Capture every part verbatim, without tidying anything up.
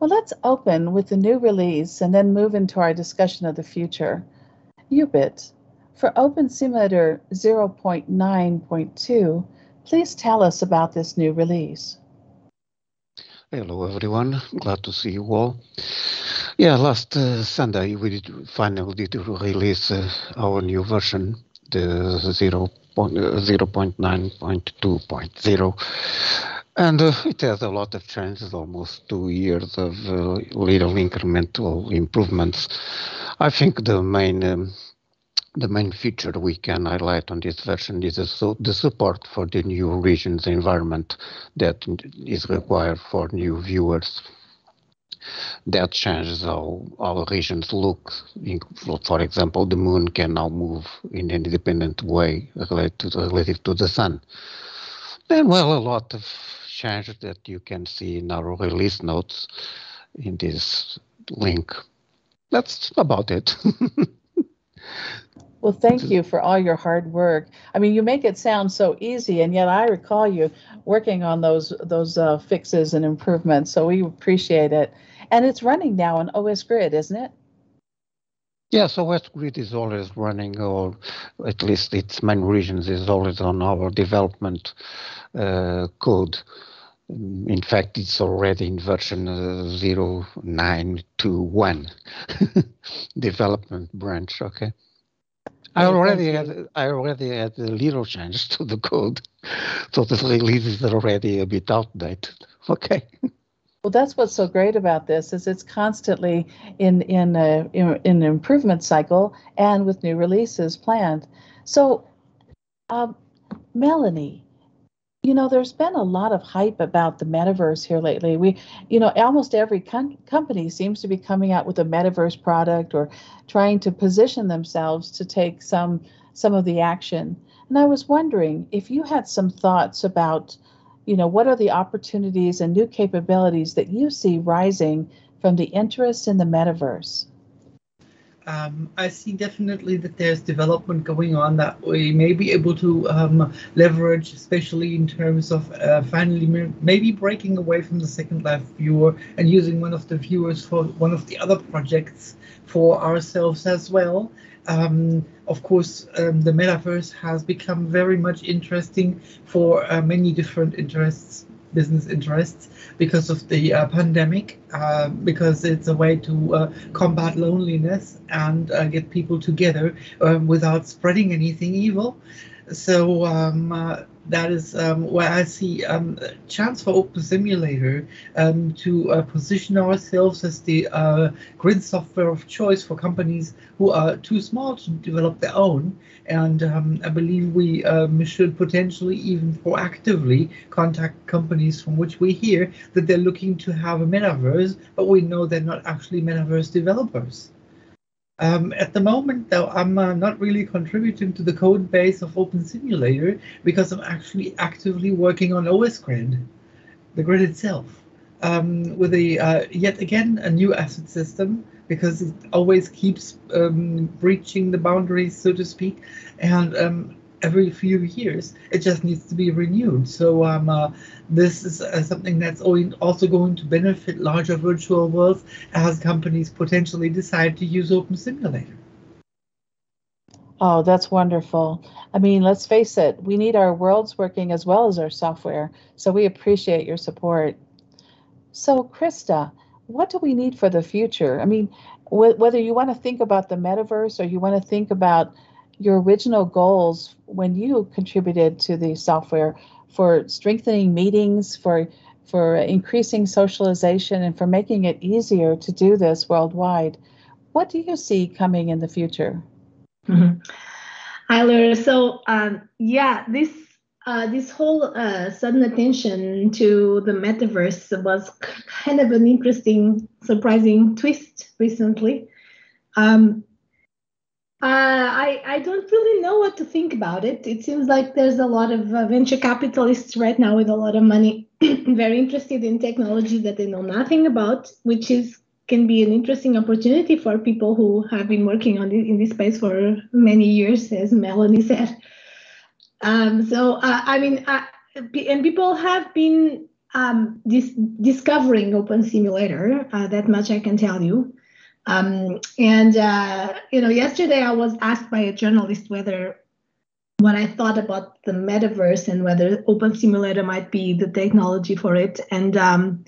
Well, let's open with the new release and then move into our discussion of the future. U B I T. For OpenSimulator zero point nine point two, please tell us about this new release. Hello, everyone. Glad to see you all. Yeah, last uh, Sunday we did, finally did release uh, our new version, the zero point nine point two point zero. And uh, it has a lot of changes, almost two years of uh, little incremental improvements. I think the main um, the main feature we can highlight on this version is the, the support for the new regions environment that is required for new viewers. That changes how our regions look. For example, the moon can now move in an independent way relative to, relative to the sun. Then, well, a lot of changes that you can see in our release notes in this link. That's about it. Well, thank you for all your hard work. I mean, you make it sound so easy, and yet I recall you working on those those uh, fixes and improvements, so we appreciate it. And it's running now on OSGrid, isn't it? Yes, yeah, so OSGrid is always running, or at least its main regions is always on our development uh, code. In fact, it's already in version uh, zero nine two one, development branch. Okay, I already had I already had a little change to the code, so the release is already a bit outdated. Okay. Well, that's what's so great about this is it's constantly in in a, in, in an improvement cycle and with new releases planned. So, um, Melanie, you know, there's been a lot of hype about the metaverse here lately. We, you know, almost every com company seems to be coming out with a metaverse product or trying to position themselves to take some some of the action. And I was wondering if you had some thoughts about, you know, what are the opportunities and new capabilities that you see rising from the interest in the metaverse? Um, I see definitely that there's development going on that we may be able to um, leverage, especially in terms of uh, finally maybe breaking away from the Second Life viewer and using one of the viewers for one of the other projects for ourselves as well. Um, of course, um, the metaverse has become very much interesting for uh, many different interests, business interests, because of the uh, pandemic, uh, because it's a way to uh, combat loneliness and uh, get people together um, without spreading anything evil. So um, uh, that is um, where I see um, a chance for OpenSimulator um, to uh, position ourselves as the uh, grid software of choice for companies who are too small to develop their own. And um, I believe we um, should potentially even proactively contact companies from which we hear that they're looking to have a metaverse, but we know they're not actually metaverse developers. Um, at the moment, though, I'm uh, not really contributing to the code base of OpenSimulator because I'm actually actively working on OSGrid, the grid itself, um, with a uh, yet again a new asset system, because it always keeps um, breaching the boundaries, so to speak, and um, every few years it just needs to be renewed. So um, uh, this is uh, something that's also going to benefit larger virtual worlds as companies potentially decide to use OpenSimulator. Oh, that's wonderful. I mean, let's face it, we need our worlds working as well as our software, so we appreciate your support. So Krista, what do we need for the future? I mean, wh whether you want to think about the metaverse or you want to think about your original goals when you contributed to the software for strengthening meetings, for for increasing socialization, and for making it easier to do this worldwide. What do you see coming in the future? Mm-hmm. Hi, Laura. So um, yeah, this uh, this whole uh, sudden attention to the metaverse was kind of an interesting, surprising twist recently. Um, Uh, I, I don't really know what to think about it. It seems like there's a lot of uh, venture capitalists right now with a lot of money very interested in technology that they know nothing about, which is can be an interesting opportunity for people who have been working on this, in this space for many years, as Melanie said. Um, so, uh, I mean, uh, and people have been um, dis discovering OpenSimulator. Uh, that much I can tell you. Um, and uh, you know, yesterday I was asked by a journalist whether what I thought about the metaverse and whether OpenSimulator might be the technology for it. And um,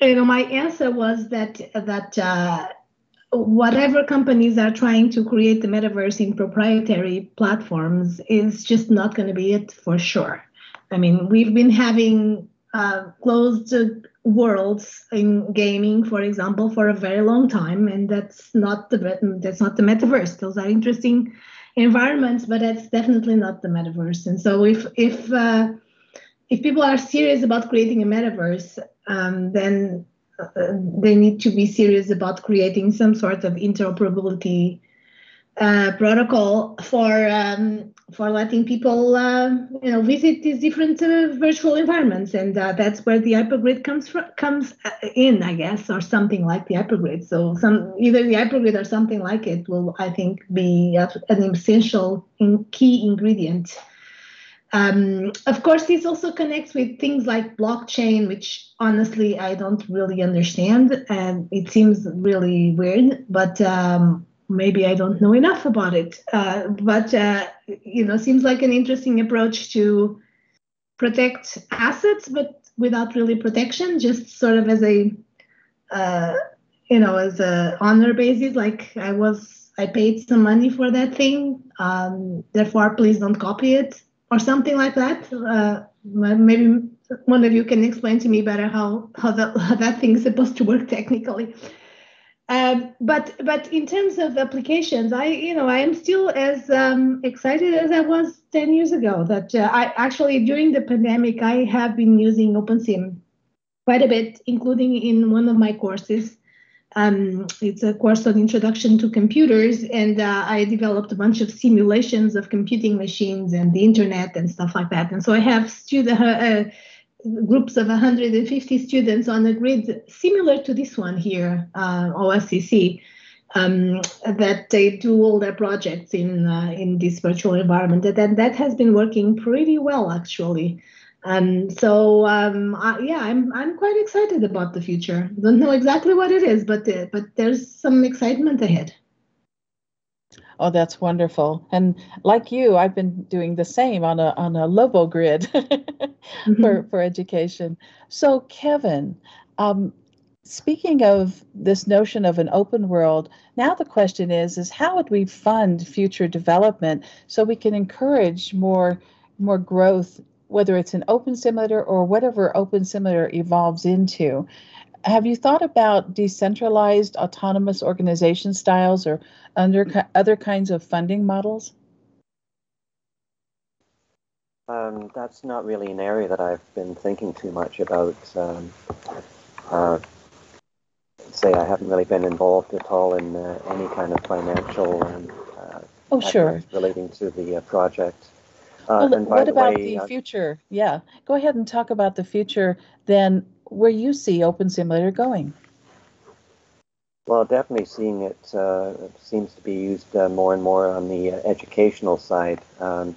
you know, my answer was that that. Uh, Whatever companies are trying to create the metaverse in proprietary platforms is just not going to be it for sure. I mean, we've been having uh, closed worlds in gaming, for example, for a very long time, and that's not the that's not the metaverse. Those are interesting environments, but that's definitely not the metaverse. And so, if if uh, if people are serious about creating a metaverse, um, then Uh, they need to be serious about creating some sort of interoperability uh, protocol for um, for letting people uh, you know, visit these different uh, virtual environments, and uh, that's where the hypergrid comes from, comes in, I guess, or something like the hypergrid. So some either the hypergrid or something like it will, I think, be an essential in key ingredient. Um, of course, this also connects with things like blockchain, which honestly I don't really understand, and it seems really weird. But um, maybe I don't know enough about it. Uh, but uh, you know, seems like an interesting approach to protect assets, but without really protection, just sort of as a uh, you know, as a honor basis. Like I was, I paid some money for that thing. Um, therefore, please don't copy it. Or something like that. Uh, maybe one of you can explain to me better how how that, how that thing is supposed to work technically. Um, but but in terms of applications, I you know I am still as um, excited as I was ten years ago. That uh, I actually during the pandemic I have been using OpenSim quite a bit, including in one of my courses. Um, it's a course on Introduction to Computers, and uh, I developed a bunch of simulations of computing machines and the internet and stuff like that. And so I have student, uh, uh, groups of one hundred fifty students on a grid similar to this one here, uh, O S C C, um, that they do all their projects in uh, in this virtual environment. And that, that has been working pretty well, actually. And um, so, um, I, yeah, I'm I'm quite excited about the future. Don't know exactly what it is, but uh, but there's some excitement ahead. Oh, that's wonderful! And like you, I've been doing the same on a on a Lobo grid mm-hmm. for for education. So, Kevin, um, speaking of this notion of an open world, now the question is is how would we fund future development so we can encourage more more growth, whether it's an OpenSimulator or whatever OpenSimulator evolves into. Have you thought about decentralized autonomous organization styles or under, other kinds of funding models? Um, that's not really an area that I've been thinking too much about. Um, uh, say I haven't really been involved at all in uh, any kind of financial and uh, oh, sure. relating to the uh, project. Uh, well, and by what about the, way, the future? Yeah, go ahead and talk about the future, then where you see OpenSimulator going. Well, definitely seeing it uh, seems to be used uh, more and more on the uh, educational side. Um,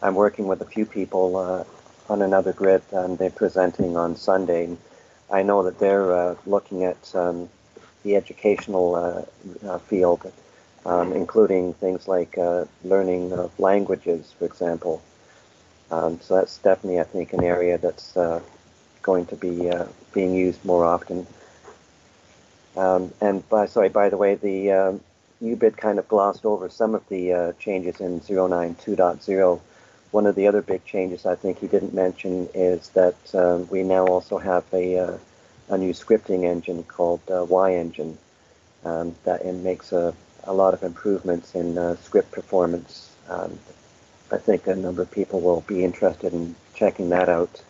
I'm working with a few people uh, on another grid, and they're presenting on Sunday. I know that they're uh, looking at um, the educational uh, uh, field. Um, including things like uh, learning of languages, for example. Um, so that's definitely, I think, an area that's uh, going to be uh, being used more often. Um, and by, sorry, by the way, the uh, U BID kind of glossed over some of the uh, changes in zero nine two point zero. One of the other big changes I think he didn't mention is that um, we now also have a, uh, a new scripting engine called uh, YEngine um, that it makes a a lot of improvements in uh, script performance. Um, I think a number of people will be interested in checking that out.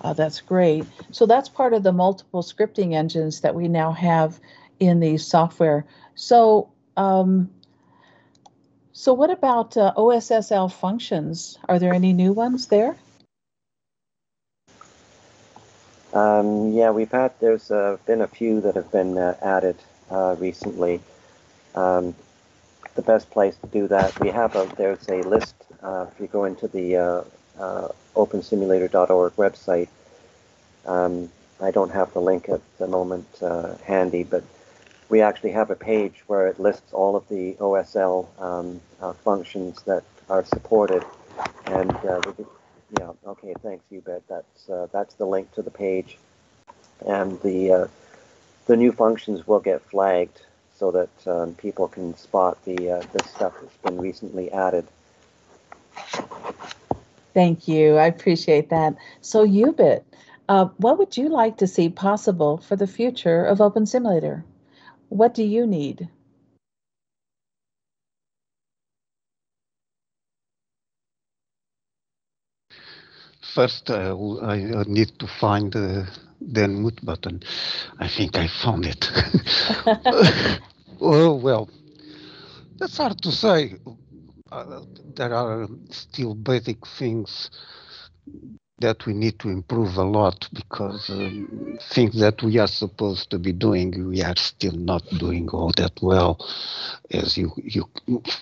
Oh, that's great. So that's part of the multiple scripting engines that we now have in the software. So, um, so what about uh, O S S L functions? Are there any new ones there? Um, yeah, we've had, there's uh, been a few that have been uh, added Uh, recently. Um, the best place to do that, we have a, there's a list, uh, if you go into the uh, uh, open simulator dot org website. Um, I don't have the link at the moment uh, handy, but we actually have a page where it lists all of the O S L um, uh, functions that are supported. And uh, we could, yeah, okay, thanks, Hubert. That's uh, that's the link to the page, and the uh, the new functions will get flagged so that um, people can spot the uh, this stuff that's been recently added. Thank you. I appreciate that. So, Hubert, uh, what would you like to see possible for the future of OpenSimulator? What do you need? First, uh, I need to find uh, the unmute button. I think I found it. Oh, well, that's hard to say. Uh, there are still basic things that we need to improve a lot, because um, things that we are supposed to be doing, we are still not doing all that well, as you you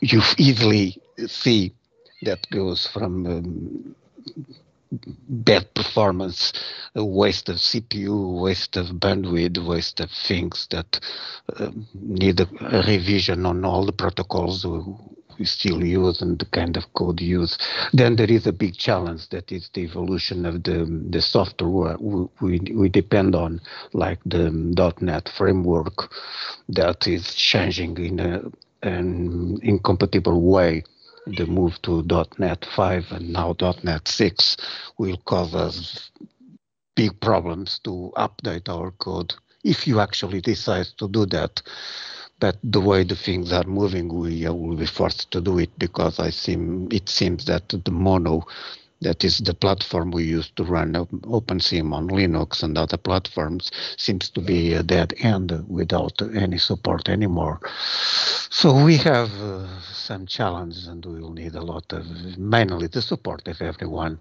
you easily see. That goes from um, bad performance, a waste of C P U, waste of bandwidth, waste of things that uh, need a, a revision on all the protocols we, we still use and the kind of code use. Then there is a big challenge that is the evolution of the, the software we, we, we depend on, like the dot net framework that is changing in a, an incompatible way. The move to dot net five and now dot net six will cause us big problems to update our code if you actually decide to do that. But the way the things are moving, we will be forced to do it, because I seem, it seems that the Mono, that is the platform we use to run OpenSim on Linux and other platforms, seems to be a dead end without any support anymore. So we have uh, some challenges, and we will need a lot of, mainly the support of everyone.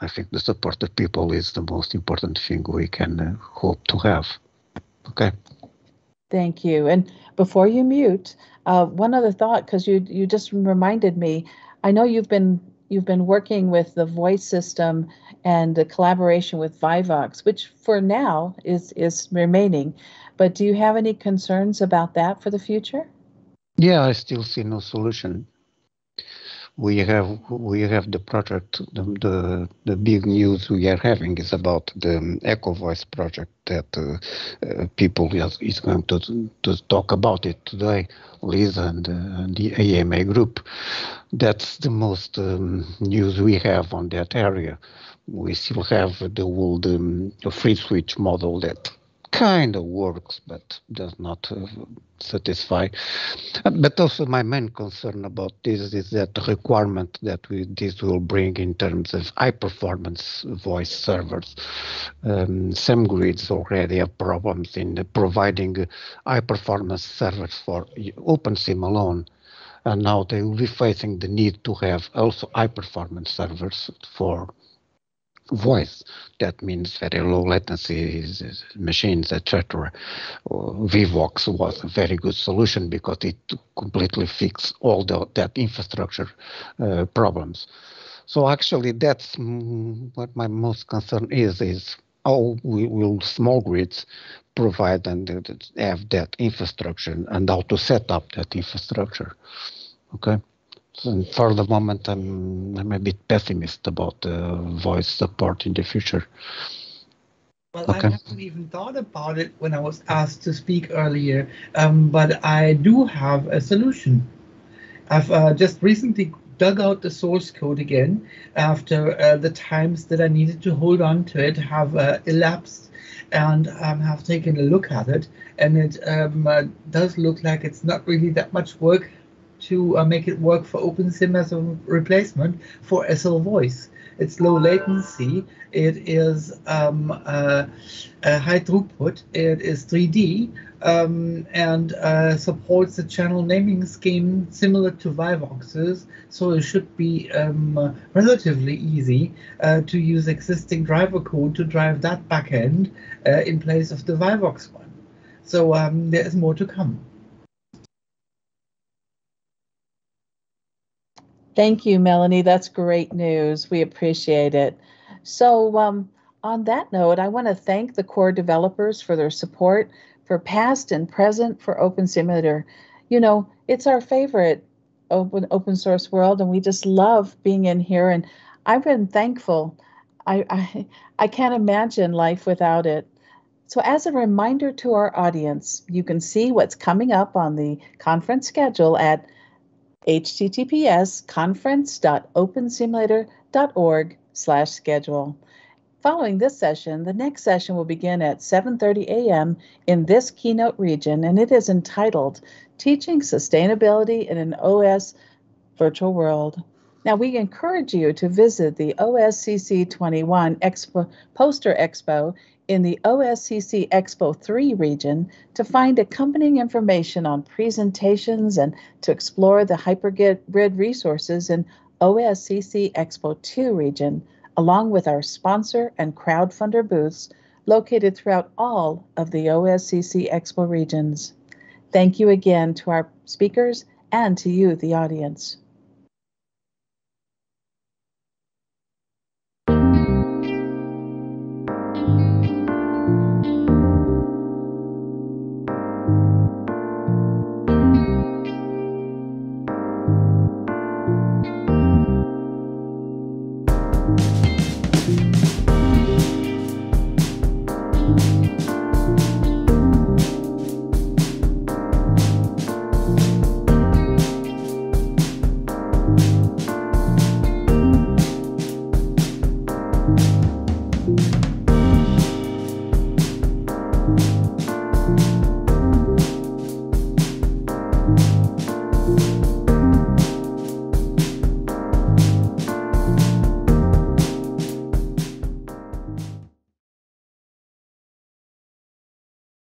I think the support of people is the most important thing we can uh, hope to have. Okay. Thank you. And before you mute, uh, one other thought, because you you just reminded me, I know you've been You've been working with the voice system and the collaboration with Vivox, which for now is is remaining. But do you have any concerns about that for the future? Yeah, I still see no solution. We have we have the project. The the, the big news we are having is about the Echo Voice project that uh, uh, people is, is going to to talk about it today. Liz and, uh, and the A M A group. That's the most um, news we have on that area. We still have the old um, Freeswitch model that kind of works, but does not uh, satisfy. But also my main concern about this is that the requirement that we, this will bring in terms of high-performance voice servers. Um, some grids already have problems in providing high-performance servers for OpenSim alone. And now they will be facing the need to have also high-performance servers for voice. That means very low latency machines, et cetera. Vivox was a very good solution because it completely fixed all the, that infrastructure uh, problems. So actually, that's what my most concern is, is how we will small grids provide and have that infrastructure and how to set up that infrastructure. Okay. And for the moment, I'm, I'm a bit pessimist about uh, voice support in the future. Well, okay. I haven't even thought about it when I was asked to speak earlier, um, but I do have a solution. I've uh, just recently dug out the source code again after uh, the times that I needed to hold on to it have uh, elapsed, and um, have taken a look at it. And it um, uh, does look like it's not really that much work to uh, make it work for OpenSim as a replacement for S L voice. It's low latency, it is um, uh, a high throughput, it is three D, um, and uh, supports the channel naming scheme similar to Vivox's, so it should be um, relatively easy uh, to use existing driver code to drive that backend uh, in place of the Vivox one. So um, there is more to come. Thank you, Melanie. That's great news. We appreciate it. So um, on that note, I want to thank the core developers for their support for past and present for OpenSimulator. You know, it's our favorite open open source world, and we just love being in here. And I've been thankful. I, I, I can't imagine life without it. So as a reminder to our audience, you can see what's coming up on the conference schedule at h t t p s conference dot open simulator dot org slash schedule. Following this session, the next session will begin at seven thirty a m in this keynote region, and it is entitled Teaching Sustainability in an O S Virtual World. Now, we encourage you to visit the O S C C twenty-one Expo, Poster Expo in the O S C C Expo three region to find accompanying information on presentations and to explore the hypergrid resources in O S C C Expo two region, along with our sponsor and crowdfunder booths located throughout all of the O S C C Expo regions. Thank you again to our speakers and to you, the audience.